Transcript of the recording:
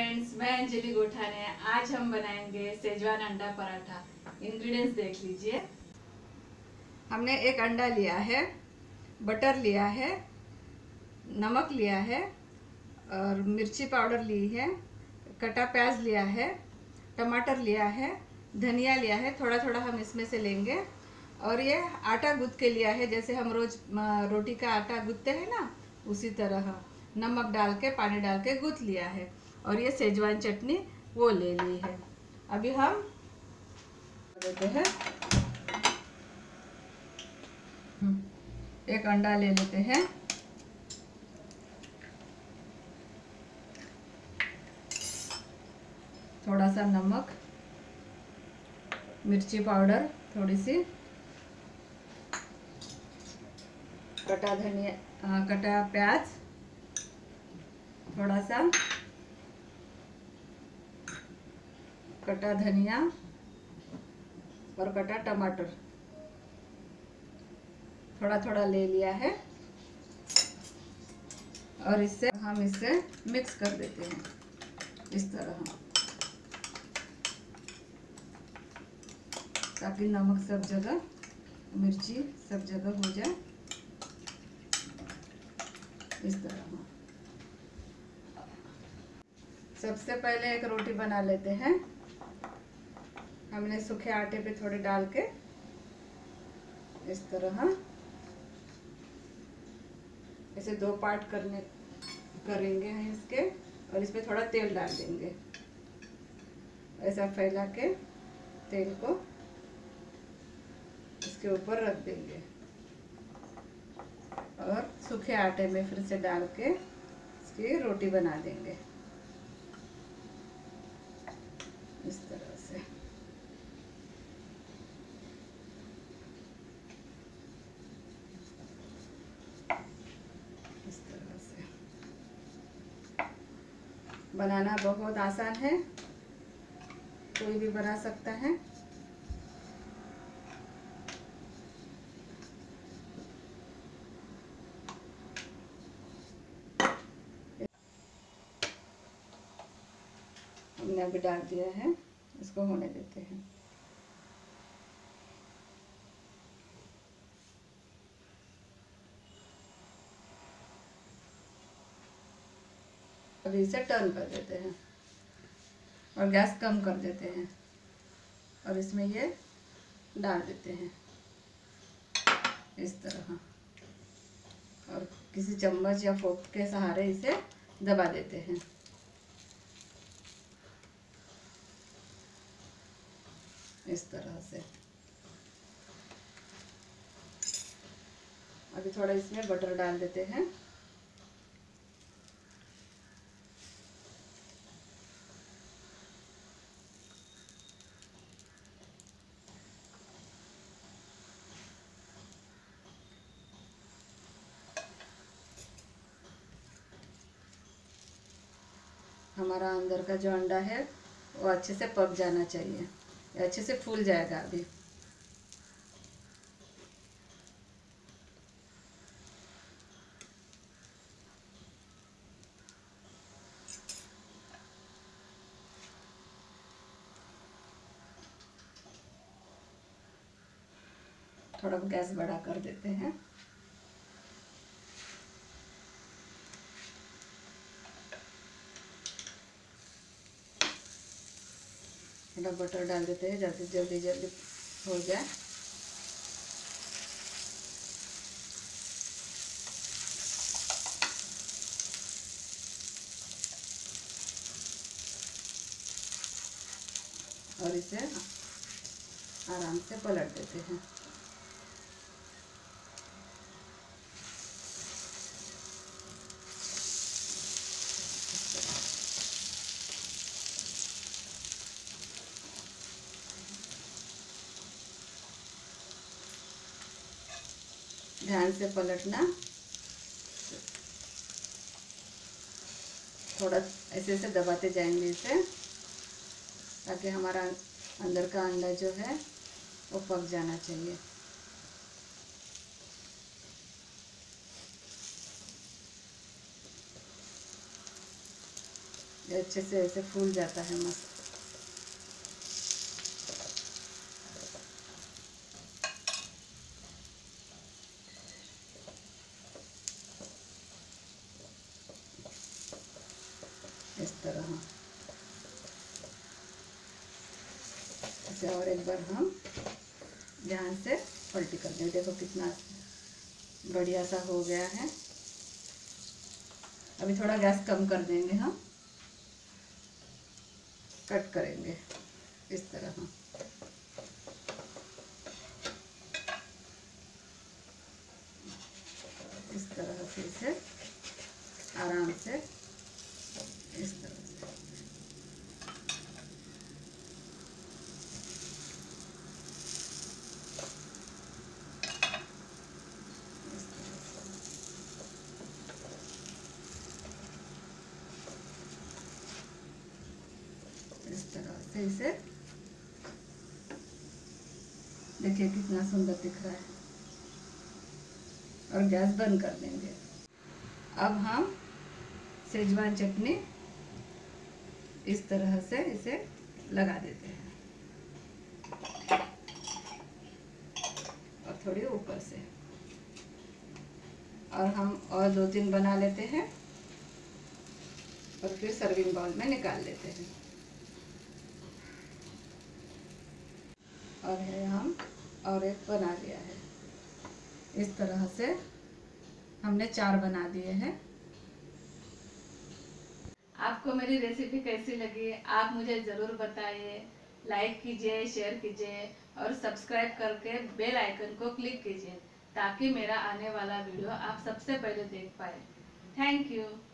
Friends, मैं अंजलि गोठाने। आज हम बनाएंगे सेजवान अंडा पराठा। इंग्रेडिएंट्स देख लीजिए। हमने एक अंडा लिया है, बटर लिया है, नमक लिया है और मिर्ची पाउडर ली है, कटा प्याज लिया है, टमाटर लिया है, धनिया लिया है। थोड़ा थोड़ा हम इसमें से लेंगे। और ये आटा गूँथ के लिया है, जैसे हम रोज रोटी का आटा गूँथते हैं ना, उसी तरह नमक डाल के पानी डाल के गूँथ लिया है। और ये सेजवान चटनी वो ले ली है। अभी हम लेते हैं एक अंडा ले लेते हैं। थोड़ा सा नमक, मिर्ची पाउडर, थोड़ी सी कटा धनिया, कटा प्याज, थोड़ा सा कटा धनिया और कटा टमाटर थोड़ा थोड़ा ले लिया है। और इससे हम इसे मिक्स कर देते हैं इस तरह, ताकि नमक सब जगह, मिर्ची सब जगह हो जाए इस तरह। सबसे पहले एक रोटी बना लेते हैं। हमने सूखे आटे पे थोड़े डाल के इस तरह इसे दो पार्ट करेंगे इसके। और इसमें थोड़ा तेल डाल देंगे, ऐसा फैला के तेल को इसके ऊपर रख देंगे। और सूखे आटे में फिर से डाल के इसकी रोटी बना देंगे इस तरह से। बनाना बहुत आसान है, कोई भी बना सकता है। हमने अभी डाल दिया है, इसको होने देते हैं। अभी इसे टर्न कर देते हैं और गैस कम कर देते हैं। और इसमें ये डाल देते हैं इस तरह। और किसी चम्मच या फोक के सहारे इसे दबा देते हैं। इस तरह से अभी थोड़ा इसमें बटर डाल देते हैं। हमारा अंदर का जो अंडा है वो अच्छे से पक जाना चाहिए, अच्छे से फूल जाएगा। अभी थोड़ा गैस बढ़ा कर देते हैं। थोड़ा बटर डाल देते हैं, जल्दी जल्दी जल्दी हो जाए। और इसे आराम से पलट देते हैं। ध्यान से पलटना, थोड़ा ऐसे ऐसे दबाते जाएंगे इसे, ताकि हमारा अंदर का अंडा जो है वो पक जाना चाहिए। अच्छे से ऐसे फूल जाता है मस्त। इस तरह इसे और एक बार हम ध्यान से पलटी कर दें। देखो कितना बढ़िया सा हो गया है। अभी थोड़ा गैस कम कर देंगे हम, कट करेंगे इस तरह। हाँ, इस तरह से इसे आराम से इस तरह से इसे देखिए कितना सुंदर दिख रहा है। और गैस बंद कर देंगे। अब हम शेजवान चटनी इस तरह से इसे लगा देते हैं और थोड़ी ऊपर से, और हम और 2-3 बना लेते हैं और फिर सर्विंग बाउल में निकाल लेते हैं। और है हम और एक बना लिया है। इस तरह से हमने 4 बना दिए हैं। आपको मेरी रेसिपी कैसी लगी आप मुझे ज़रूर बताइए। लाइक कीजिए, शेयर कीजिए और सब्सक्राइब करके बेल आइकन को क्लिक कीजिए ताकि मेरा आने वाला वीडियो आप सबसे पहले देख पाए। Thank you.